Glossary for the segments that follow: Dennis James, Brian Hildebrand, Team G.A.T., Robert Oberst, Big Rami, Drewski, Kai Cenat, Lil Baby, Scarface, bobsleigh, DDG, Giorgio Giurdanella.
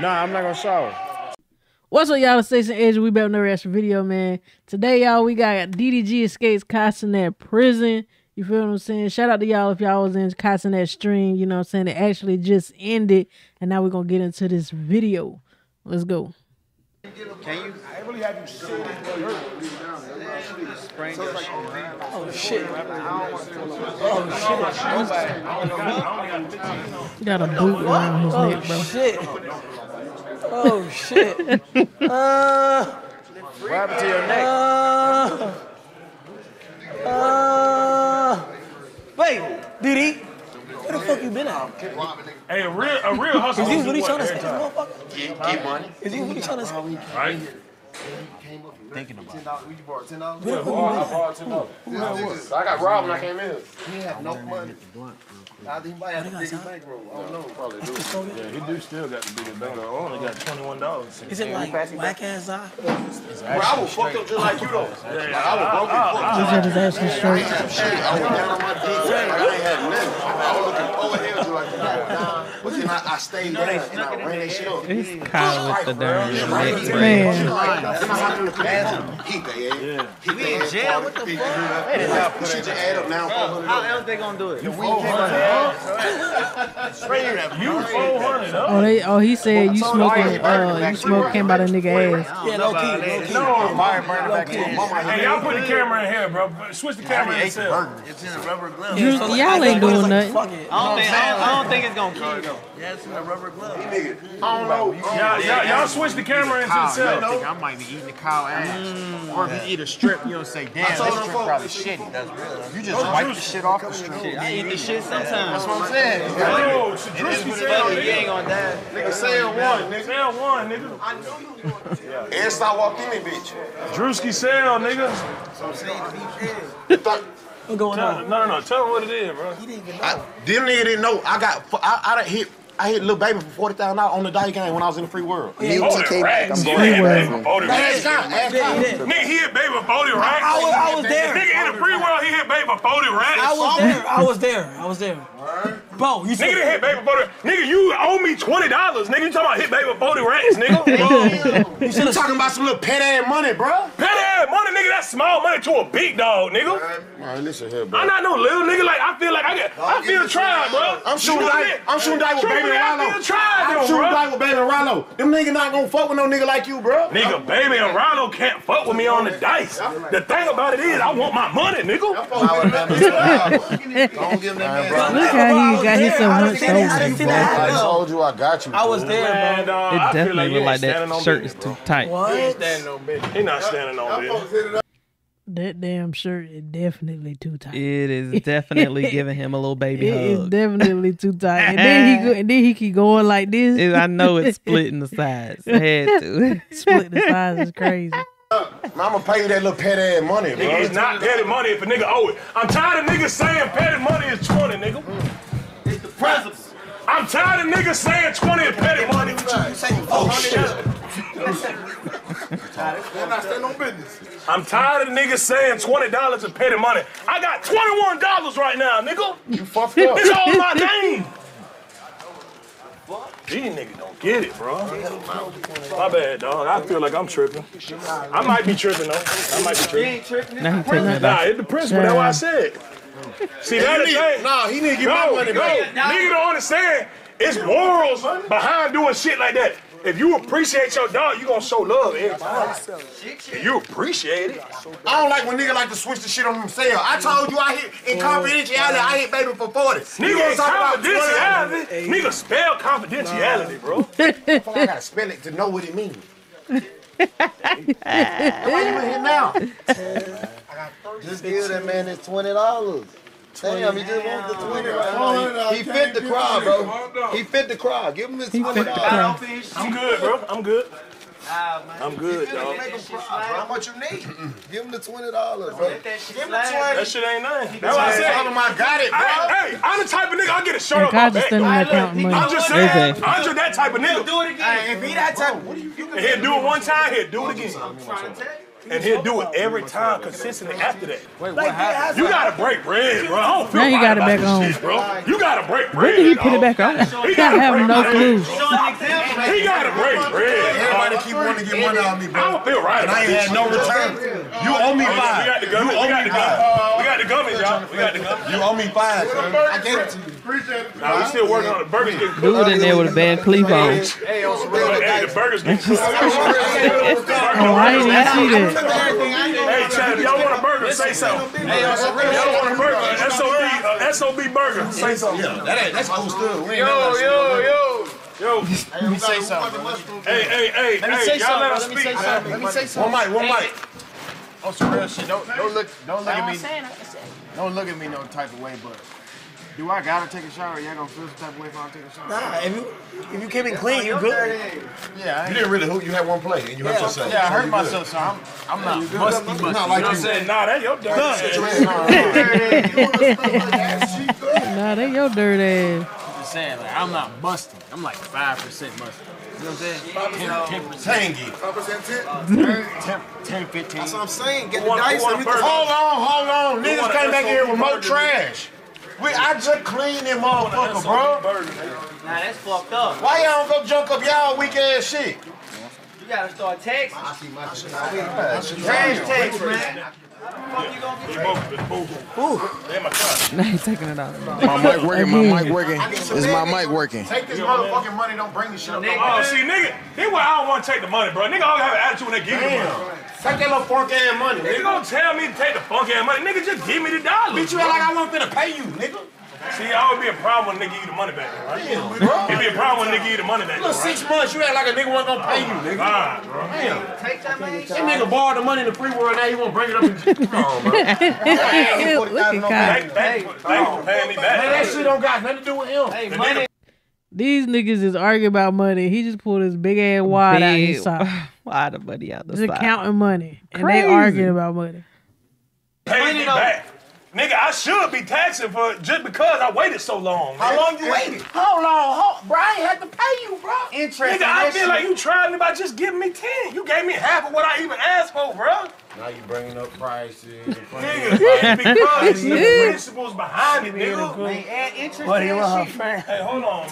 Nah, I'm not gonna shower. What's up, y'all? Station Agent. We better know the video, man. Today, y'all, we got DDG escapes Kai Cenat prison. You feel what I'm saying? Shout out to y'all if y'all was in Kai Cenat stream. You know what I'm saying? It actually just ended, and now we're gonna get into this video. Let's go. Can you? I really have you sitting Oh shit! Oh shit! Got a boot around his neck, bro. Shit. Oh shit! What happened to your neck? Baby, DD. Where the fuck you been at? Hey, a real hustle. Is he really trying to say, motherfucker? Get money. Is he really trying to say? Right. Thinking about it. $10. Yeah, I borrowed $10. I got robbed when I came in. He had no money. I think he might have the biggest bankroll. I don't know. Probably do. Yeah, he do still got the biggest bankroll. I only got $21. Is it like whack ass eye? Bro, I will fuck up just like you though. Yeah, I will broke his ass straight. I was down on my dick. I ain't had nothing. I was looking over here just like that. But then I stayed there and I ran that shit up. This Kyle with the damn man. He in jail. What the fuck? You add up now. How else they gonna do it? You 400. Oh, he said you smoking. You smoke came by the nigga ass. Yeah, no key. No fire burning back in. Hey, y'all put the camera in here, bro. Switch the camera in itself. It's in a rubber glove. Y'all ain't doing nothing. I don't think it's gonna kill you though. Yeah, it's in a rubber glove. I don't know. Y'all switch the camera into itself. I might be eating the cow ass. Or if you eat a strip, you don't say, damn, this strip probably shitty. That's real. You just wipe the shit off the strip. I eat the shit sometimes. That's what I'm saying. Yo, Drewski said, you ain't gonna die. Nigga, sell one, nigga. Sell one, nigga. I know you want to. And stop walking in, bitch. Drewski sell, nigga. So I'm saying, what's going on? No. Tell him what it is, bro. He didn't even know. Them nigga didn't know. I hit Lil Baby for $40,000 on the die game when I was in the free world. Yeah, nigga, he hit Baby for 40 racks. I was there. Nigga, in the free world, he hit Baby for 40 racks. I was there. Bro, you nigga hit Baby for 40. Nigga, you owe me $20, nigga. You talking about hit Baby for 40 racks, nigga? You talking about some little pet ass money, bro? Pet ass money, nigga. That's small money to a big dog, nigga. All right, listen here, bro. I'm not no little nigga. Like I feel tried, bro. I'm shooting die with Baby and Rilo. I'm shooting die with Baby and Rilo. Them niggas not gonna fuck with no nigga like you, bro. Nigga, Baby and Rilo can't fuck with me on the dice. The thing about it is, I want my money, nigga. Don't give that man. Look how he. I told you I got you. I was there, man. It definitely looked like that shirt is too tight. What? He ain't standing on business. He not standing on business. That damn shirt is definitely too tight. It is definitely giving him a little baby hug. It is definitely too tight. And then he keep going like this. I know it's splitting the sides. Splitting the sides is crazy. I'ma pay you that little petty ass money, bro. It's not petty money if a nigga owe it. I'm tired of niggas saying petty money is 20, nigga. Presence. I'm tired of niggas saying 20 is petty money. Oh shit! I'm tired of niggas saying $20 is petty money. I got $21 right now, nigga. You fucked up. It's all my name. These niggas don't get it, bro. My bad, dog. I feel like I'm tripping. I might be tripping though. Nah, it's the principle. That's what I said. See, that is. Nah, he need to get my money back. Nigga don't understand. It's morals behind doing shit like that. If you appreciate your dog, you gonna show love everybody. If you appreciate it. I don't like when niggas like to switch the shit on themselves. I told you I hit in confidentiality. I hit Baby for 40. Nigga ain't confidentiality. Nigga spell confidentiality, bro. I feel like I gotta spell it to know what it means. Why you in here now? Just give that man his $20. Damn, he just wants the 20 right now. He fit the crowd, bro. He fit the crowd. Give him his $20. I'm good, bro. I'm good. I'm good, dog. How much you need? Give him the $20, bro. Give him the 20. That shit ain't nothing. That's why I said, I got it, bro. Hey, I'm the type of nigga, I'll get a shirt off my back. I'm just saying, I'm just that type of nigga. He'll do it again. He'll do it one time, he'll do it again. I'm trying to tell you. And he'll do it every time, consistently after that. Wait, what happened? You gotta break bread, bro. I don't feel right about this shit, bro. You gotta break bread. When did he put it back on? He gotta break bread. I have no clue. He gotta break bread. Everybody keep wanting to get money on me, bro. I don't feel right. And I ain't had no return. You owe me $5. You owe me $5. We got the gummies, y'all. We got the gummies. You owe me $5. I gave it to you. Appreciate it. Nah, we still working on the burgers. Dude in there with a bad cleave on. Hey, the burgers getting cooked. I didn't see that. Hey, Chad, y'all want a burger, say so. Hey, y'all want a burger, SOB burger, say so. Yeah, that's old stuff. Yo. Hey, let me say something. Hey, y'all let us speak. Let me say something. One mic. On some real shit, don't look at me. Don't look at me no type of way, but do I gotta take a shower? Y'all gonna feel some type of way if I don't take a shower? Nah, if you came in clean, you're good. Yeah, you didn't really hoop. You had one play and you hurt yourself. Yeah, I hurt myself, so I'm not musty. Not like you said. Nah, that your dirty ass. Nah, that your dirty ass. I'm just saying, like, I'm not musty. I'm like 5% musty. You know what I'm saying? 10%. Tangy. 5%, 10, 15. That's what I'm saying. Get the dice. Hold on. Niggas came back here with more trash. I just cleaned them motherfucker, bro. Nah, that's fucked up. Why y'all don't go junk up y'all weak ass shit? You gotta start texting. I see my shit. Trash text, man. Now he's taking it out. My mic working. Is my mic working? Take this motherfucking money, don't bring this shit up. Oh, see, nigga, this why I don't want to take the money, bro. Nigga always have an attitude when they give you money. Take that little funk ass money. Nigga gonna tell me to take the funk ass money. Nigga, just give me the dollar. Bitch, you act like I wasn't finna pay you, nigga. See, I would be a problem when nigga give you the money back, right? Yeah, it'd be a problem when nigga give you the money back. Look, 6 months, you act like a nigga wasn't gonna pay you, nigga. Fine, bro. Damn. Take that money. That nigga borrowed the money in the free world, now you wanna bring it up and come on, bro. Thanks for paying me back. Man, that shit don't got nothing to do with him. Hey, money. These niggas is arguing about money. He just pulled his big ass wad out his side. Wad of money out the side. Just counting money. Crazy. And they arguing about money. Paying me back. Nigga, I should be taxing for just because I waited so long. How long you waited? Hold on, bro. I ain't had to pay you, bro. Interesting. Nigga, I feel like you tried me by just giving me 10. You gave me half of what I even asked for, bro. Now you bringing up prices. Nigga, because the principles behind it, nigga. Man, and interest and shit. Hey, hold on.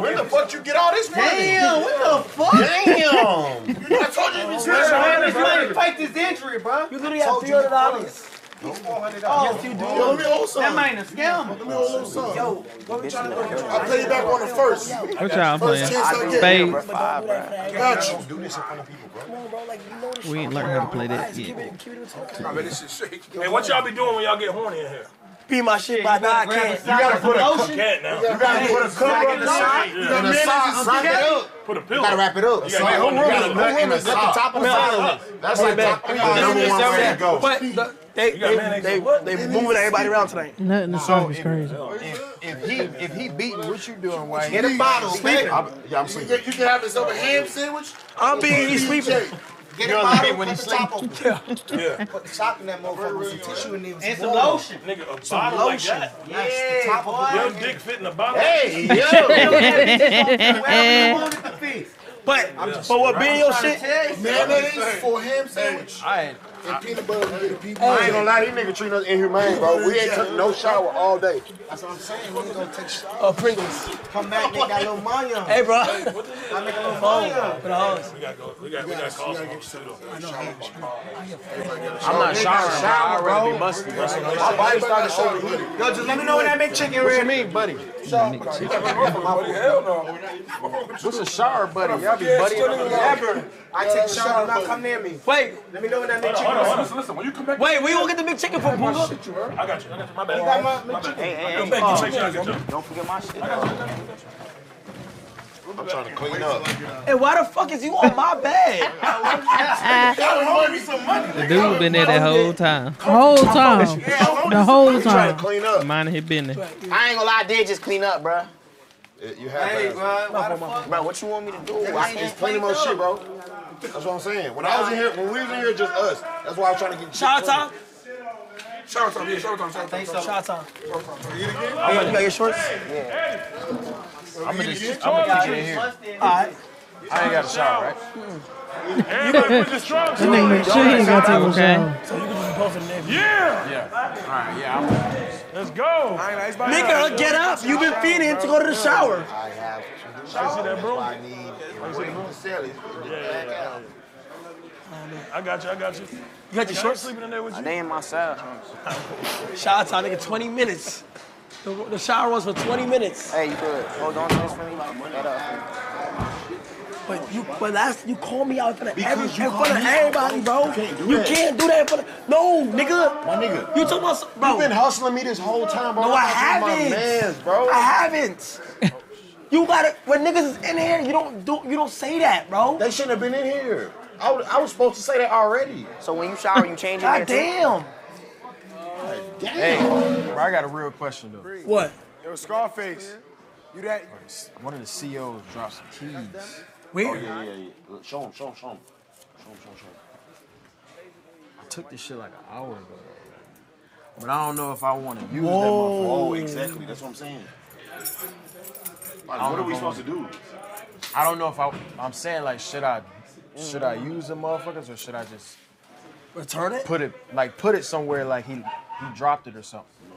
Where the fuck you get all this money? Damn, what the fuck? Damn. I told you to trying to fight this injury, bro. You literally have $300. Oh, yes, you do. Yo, let me hold some. That man a scam. Let me hold some. Yo, what we trying to do? I'll play you back on the first. What y'all playing? Spade 5, bro. Gotcha. Don't do this in front of people, bro. Come on, bro. Like, you know this. We ain't learned how to play that yet. Hey, what y'all be doing when y'all get horny in here? Pee my shit by God. You gotta put a cat now. You gotta put a cover on the side. You gotta sock it up. Put a pillow. You gotta wrap it up. You gotta nut in the top of the side. That's like number one way to go. But They moving everybody around tonight. Nothing the song is crazy. If he beating, what you doing, Wayne? Get a bottle. Sleeping. I'm sleeping. You can have this over ham sandwich. I'm being he's sleeping. Get a bottle when he's sleeping. Yeah. Put the chop in that motherfucker with some tissue in there. And some lotion. Nigga, a bottle like that. Yeah, your dick fit in a bottle. Hey, yo. But what being your shit? Mayonnaise for ham sandwich. All right. I ain't gonna lie, these niggas treat us inhumane, bro. We ain't took no shower all day. That's what I'm saying. We ain't gonna take a shower. Oh, Pringles. Come back, they got a little money on. Hey, bro. Hey, what the hell? I make a little money on. We gotta call some more shit up. I'm not showering, bro. I already be musty, bro. My body started showing. Yo, just let me know when I make chicken red. What you mean, buddy? Hell no. What's a shower, buddy? Y'all be buddying. Never. I take a shower, now come near me. Wait. Let me know when I make chicken. Hold on, listen. When you come back. Wait, we won't get the big chicken for Booga. I got you. My bad. You got my bad. Hey, don't forget my shit. I got you. I'm trying to clean up. Hey, why the fuck is you on my bag? The dude been there the whole time. The whole time. Mind his business. I ain't gonna lie, I did just clean up, bro. You have hey, bro, what you want me to do? I ain't just plenty more shit, bro. That's what I'm saying. When we was in here, just us. That's why I was trying to get shot. Shot time. Shot time. You got your shorts? Yeah. I'm gonna get you in here. All right. I ain't got a shower, right? So you can just post a name. Yeah! Yeah. All right, yeah. Let's go. Nigga, get up. You've been fiending to go to the shower. I have to. See that, bro? I need to sell it. Yeah. I got you, I got you. You got your shorts sleeping in there with you? They in my side. Shout out to our nigga, 20 minutes. The shower was for 20 minutes. Hey, you good. Hold on to this for me. Shut up. But last you called me out in front of everybody, bro. You can't do that. No, nigga. My nigga. You talking about, bro. You've been hustling me this whole time, bro. No, I haven't. My mans, bro. I haven't. You gotta, when niggas is in here, you don't say that, bro. They shouldn't have been in here. I was supposed to say that already. So when you shower, you change your hair too? Damn. Damn. Hey, bro, I got a real question though. What? Yo, Scarface, you that? One of the CEOs dropped some keys. Where? Oh, yeah. Look, show him. I took this shit like an hour ago, but I don't know if I want to use that motherfucker. Oh, exactly. That's what I'm saying. Like, what are we supposed to do? I don't know if I'm saying, like, should I use the motherfuckers or should I just return it? Put it somewhere like he dropped it or something. No.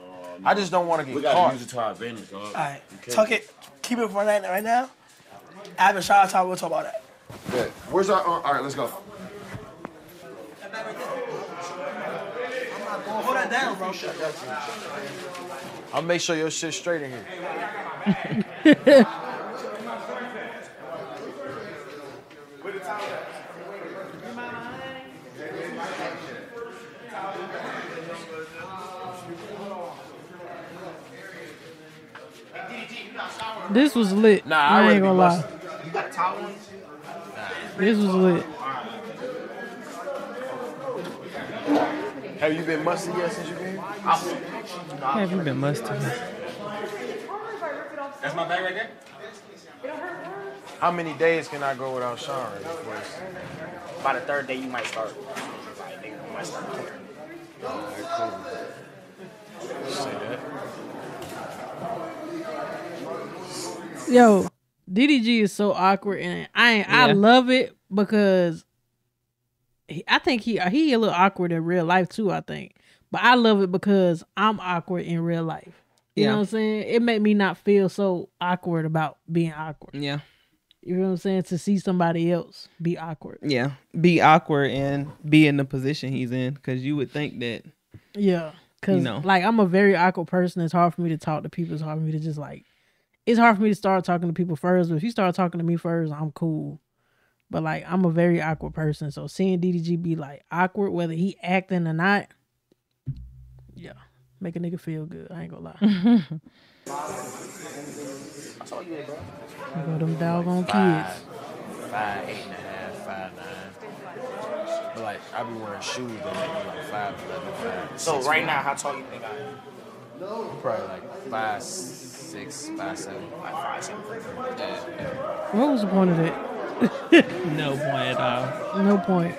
I just don't want to get caught. We gotta use it to our advantage, dog. All right, tuck it, keep it for that right now. Have a shower time, we'll talk about that. Yeah. Where's our, all right, let's go. Hold that down, bro. I'll make sure your shit's straight in here. This was lit. Nah, I ain't gonna lie. You got a towel? This was lit. Have you been musty yet since you came? Have you been musty? That's my bag right there? How many days can I go without showering? By the third day, you might start. Oh, cool. Say that. Yo, DDG is so awkward, and I love it because I think he a little awkward in real life too. I think, but I love it because I'm awkward in real life. You know what I'm saying? It made me not feel so awkward about being awkward. Yeah, you know what I'm saying? To see somebody else be awkward. Yeah, be awkward and be in the position he's in, because you would think that. Yeah, because like I'm a very awkward person. It's hard for me to talk to people. It's hard for me to just like. It's hard for me to start talking to people first, but if you start talking to me first, I'm cool. But like, I'm a very awkward person, so seeing DDG be like awkward, whether he acting or not, yeah, make a nigga feel good. I ain't gonna lie. You know them doggone kids. 5'8.5", 5'9". But like, I be wearing shoes that make me like 5'11", 5'6". So right now, how tall you think I am? Probably like 5'6", 5'7". Yeah. What was the point of it? No point at all. No point.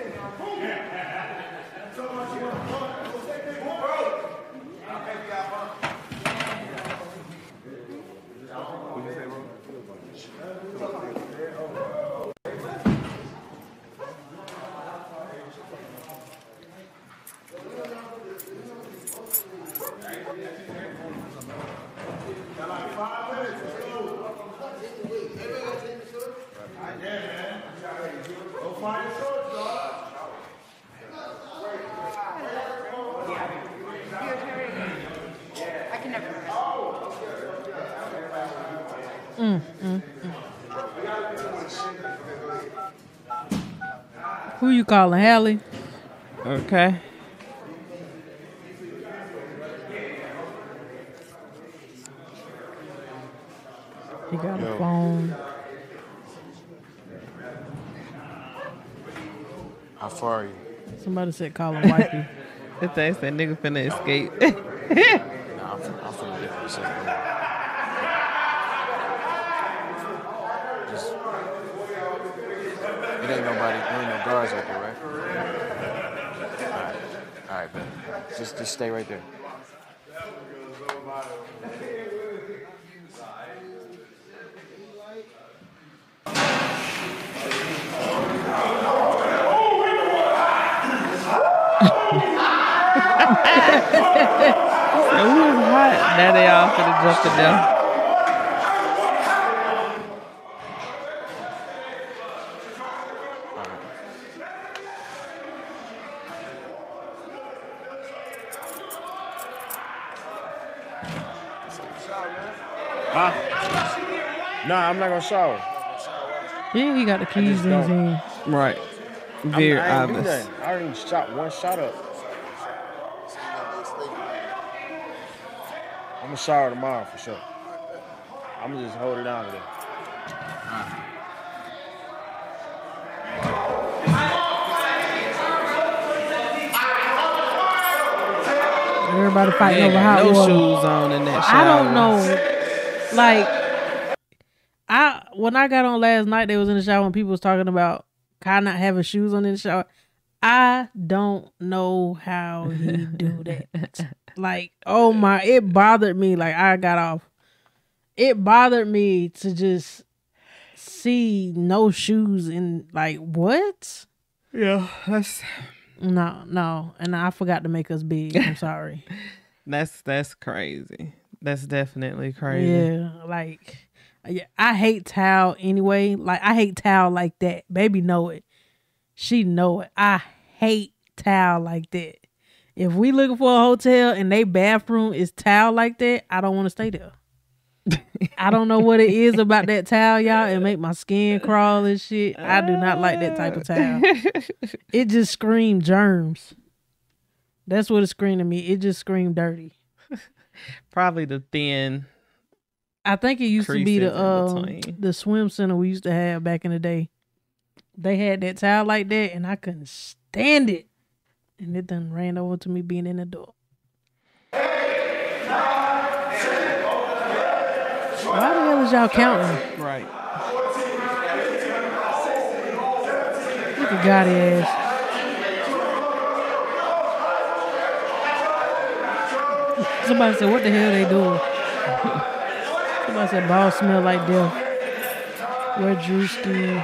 Who you calling, Hallie? Okay. He got a phone. How far are you? Somebody said call him wifey. That thing said nigga finna escape. Nah, I'm finna get for a second. It ain't nobody, there ain't no guards out there, right? All right, man. Just stay right there. Ooh, hot. Now they all finna jump to them. Huh? Nah, I'm not gonna shower. Yeah, he got the keys in his hand. Right. Very obvious. I already shot one shot up. I'm gonna shower tomorrow for sure. I'm gonna just hold it down today. Everybody fighting over hot water. No shoes on in that shower. I don't know. Like, when I got on last night, they was in the shower and people was talking about Kai not having shoes on in the shower. I don't know how he do that. Like, oh my, it bothered me. Like, I got off. It bothered me to just see no shoes in, like, what? Yeah, that's... No. And I forgot to make us big. I'm sorry. That's crazy. That's definitely crazy. Yeah, like... Yeah, I hate towel anyway. Like, I hate towel like that. Baby know it. She know it. I hate towel like that. If we looking for a hotel and they bathroom is towel like that, I don't want to stay there. I don't know what it is about that towel, y'all. It make my skin crawl and shit. I do not like that type of towel. It just screamed germs. That's what it screamed to me. It just screamed dirty. Probably the thin. I think it used to be the swim center we used to have back in the day. They had that towel like that, and I couldn't stand it. And it done ran over to me being an adult. Why the hell is y'all counting? Right. Look at God ass. Somebody said, what the hell they doing? Somebody said ball smell like death. Where Drewski?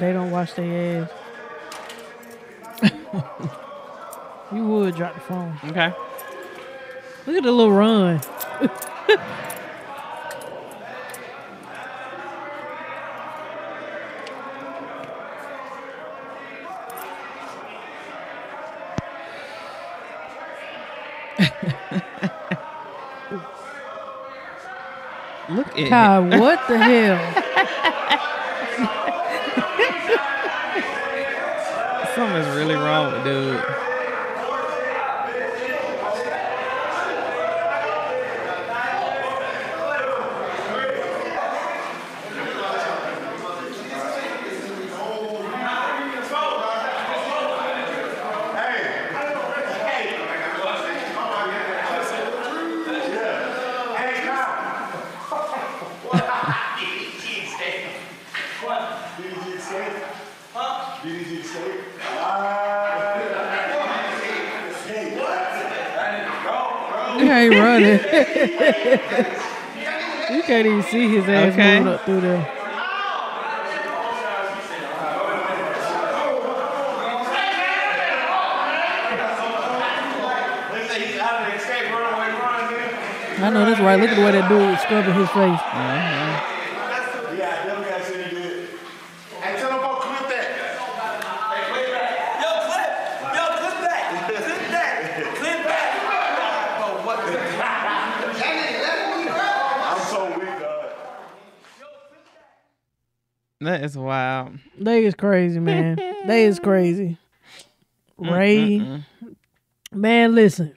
They don't wash their ass. You would drop the phone. Okay. Look at the little run. Look at God, it. What the hell? Something's really wrong with dude. You can't even see his ass moving up through there. I know that's right. Look at the way that dude was scrubbing his face. That is wild. They is crazy, man. They is crazy. Ray. Man, listen.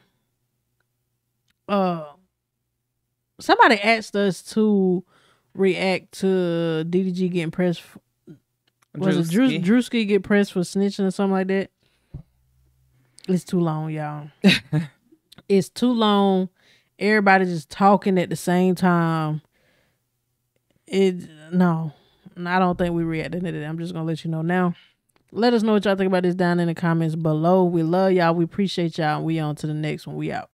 Somebody asked us to react to DDG getting pressed. Was it Drewski get pressed for snitching or something like that? It's too long, y'all. It's too long. Everybody just talking at the same time. I don't think we reacted to it. I'm just going to let you know now. Let us know what y'all think about this down in the comments below. We love y'all. We appreciate y'all. We on to the next one. We out.